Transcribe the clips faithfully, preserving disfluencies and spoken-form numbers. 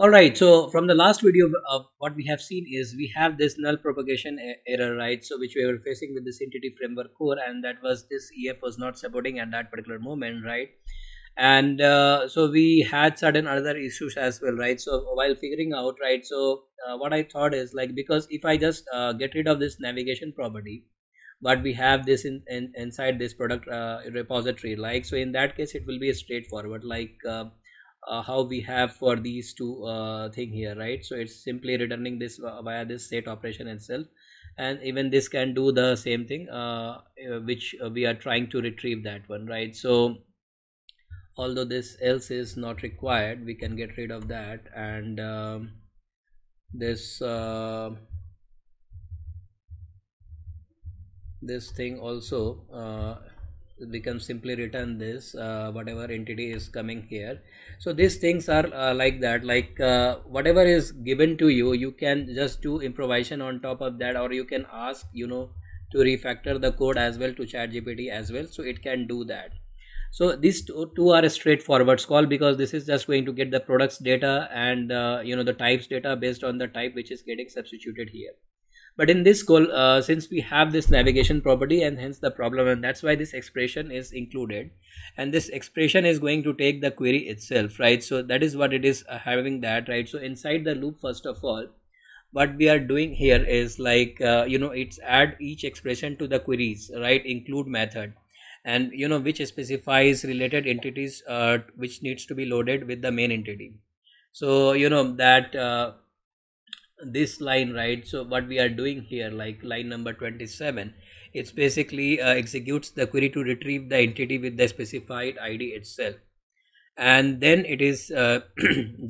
Alright, so from the last video, uh, what we have seen is we have this null propagation error, right? So which we were facing with this Entity Framework Core, and that was this E F was not supporting at that particular moment, right? And uh, so we had certain other issues as well, right? So while figuring out, right, so uh, what I thought is like, because if I just uh, get rid of this navigation property, but we have this in, in inside this product uh, repository, like, so in that case, it will be straightforward, like, uh, Uh, how we have for these two uh, thing here, right? So it's simply returning this via this set operation itself, and even this can do the same thing uh, which we are trying to retrieve that one, right? So although this else is not required, we can get rid of that, and um, this uh, this thing also uh, we can simply return this uh, whatever entity is coming here. So these things are uh, like that, like uh, whatever is given to you, you can just do improvisation on top of that, or you can ask, you know, to refactor the code as well to ChatGPT as well, so it can do that. So these two, two are a straightforward call, because this is just going to get the products data and uh, you know, the types data based on the type which is getting substituted here. But in this call, uh, since we have this navigation property, and hence the problem, and that's why this expression is included, and this expression is going to take the query itself, right? So that is what it is uh, having that, right? So inside the loop, first of all, what we are doing here is like, uh, you know, it's add each expression to the queries, right? Include method, and you know, which specifies related entities, uh, which needs to be loaded with the main entity. So, you know, that, uh, this line, right? So what we are doing here, like line number twenty-seven, it's basically uh, executes the query to retrieve the entity with the specified I D itself, and then it is uh,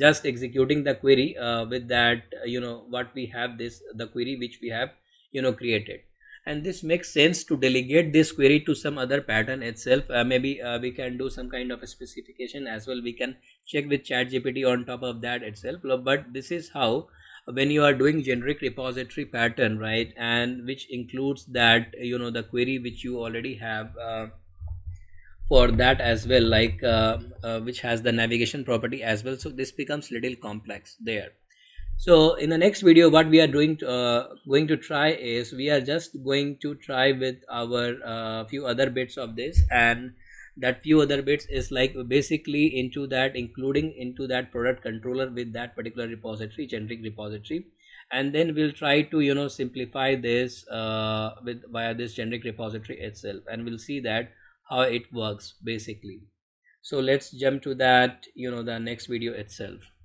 just executing the query uh, with that, you know, what we have, this the query which we have, you know, created. And this makes sense to delegate this query to some other pattern itself. Uh, maybe uh, we can do some kind of a specification as well. We can check with ChatGPT on top of that itself. But this is how, when you are doing generic repository pattern, right, and which includes that, you know, the query which you already have uh, for that as well, like uh, uh, which has the navigation property as well. So this becomes little complex there. So in the next video, what we are doing to, uh, going to try is we are just going to try with our uh, few other bits of this, and that few other bits is like basically into that, including into that product controller with that particular repository, generic repository, and then we'll try to, you know, simplify this uh, with via this generic repository itself, and we'll see that how it works basically. So let's jump to that, you know, the next video itself.